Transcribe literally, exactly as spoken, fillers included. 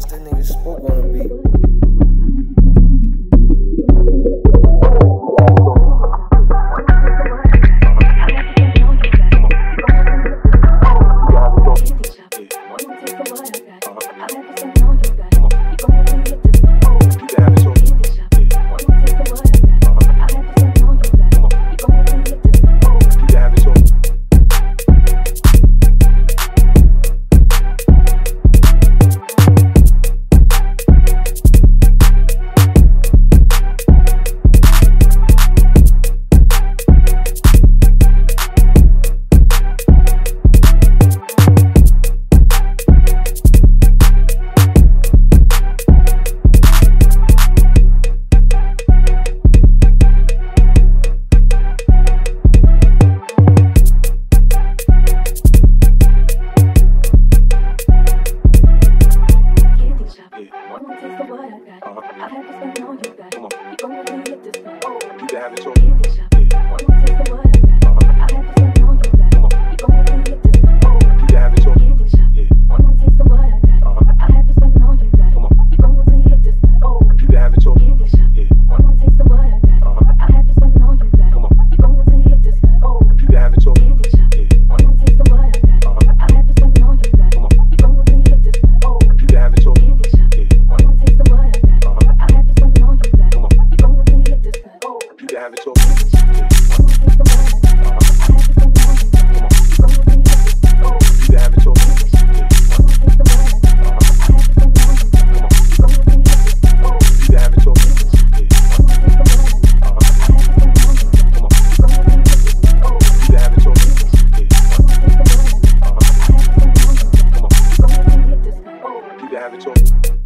That's that nigga Spoke on the beat. Have it all.